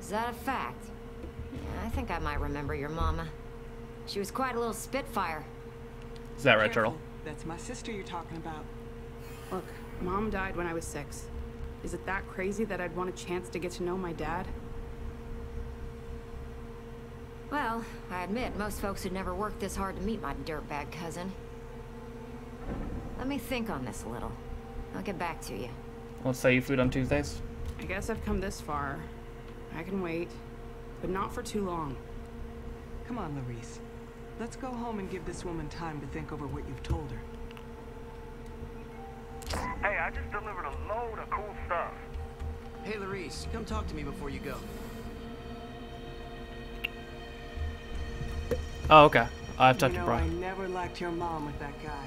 Is that a fact? Yeah, I think I might remember your mama. She was quite a little spitfire. Is that right, Turtle? That's my sister you're talking about. Look, Mom died when I was 6. Is it that crazy that I'd want a chance to get to know my dad? Well, I admit, most folks would never work this hard to meet my dirtbag cousin. Let me think on this a little. I'll get back to you. I'll sell you food on Tuesdays. I guess I've come this far. I can wait, but not for too long. Come on, Larice. Let's go home and give this woman time to think over what you've told her. Hey, I just delivered a load of cool stuff. Hey, Larice, come talk to me before you go. Oh, okay. I've talked to Brock. I never liked your mom with that guy.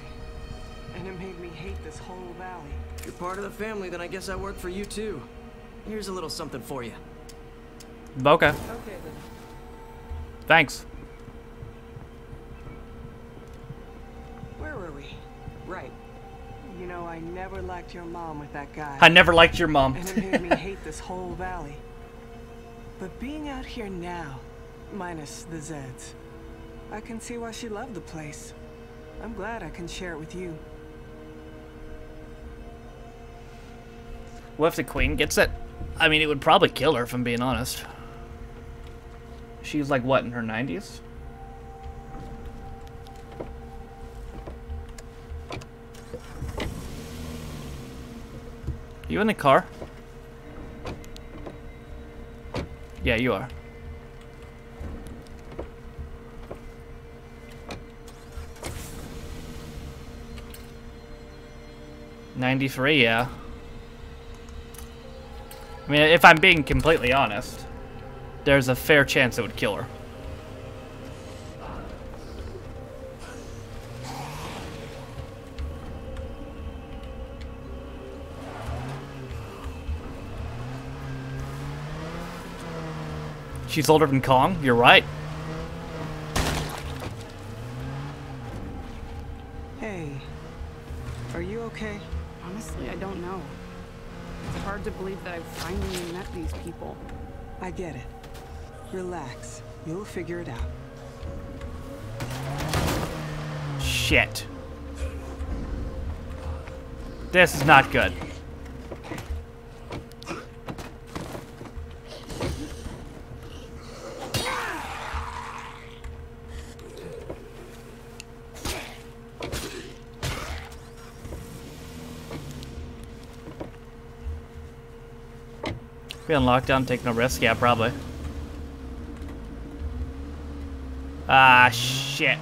And it made me hate this whole valley. If you're part of the family, then I guess I work for you too. Here's a little something for you. Okay. Okay then. Thanks. Where were we? Right. You know, I never liked your mom with that guy. I never liked your mom. And it made me hate this whole valley. But being out here now, minus the Zeds, I can see why she loved the place. I'm glad I can share it with you. What if the queen gets it? I mean, it would probably kill her, if I'm being honest. She's like, what, in her 90s? You in the car? Yeah, you are. '93, yeah. I mean, if I'm being completely honest, there's a fair chance it would kill her. She's older than Kong, you're right. Hey, are you okay? Honestly, I don't know. It's hard to believe that I've finally met these people. I get it. Relax. You'll figure it out. Shit. This is not good. Be on lockdown, take no risk. Yeah, probably. Ah, shit.